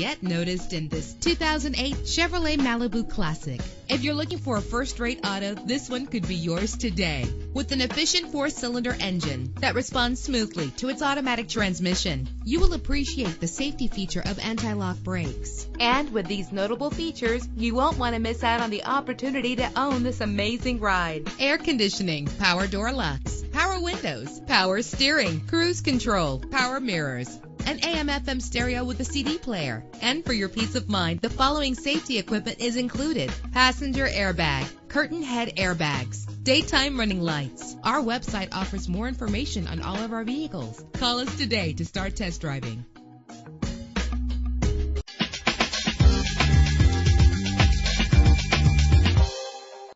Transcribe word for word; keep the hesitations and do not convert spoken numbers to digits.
get noticed in this two thousand eight Chevrolet Malibu Classic. If you're looking for a first-rate auto, this one could be yours today. With an efficient four-cylinder engine that responds smoothly to its automatic transmission, you will appreciate the safety feature of anti-lock brakes. And with these notable features, you won't want to miss out on the opportunity to own this amazing ride. Air conditioning, power door locks, power windows, power steering, cruise control, power mirrors, an A M F M stereo with a C D player. And for your peace of mind, the following safety equipment is included: passenger airbag, curtain head airbags, daytime running lights. Our website offers more information on all of our vehicles. Call us today to start test driving.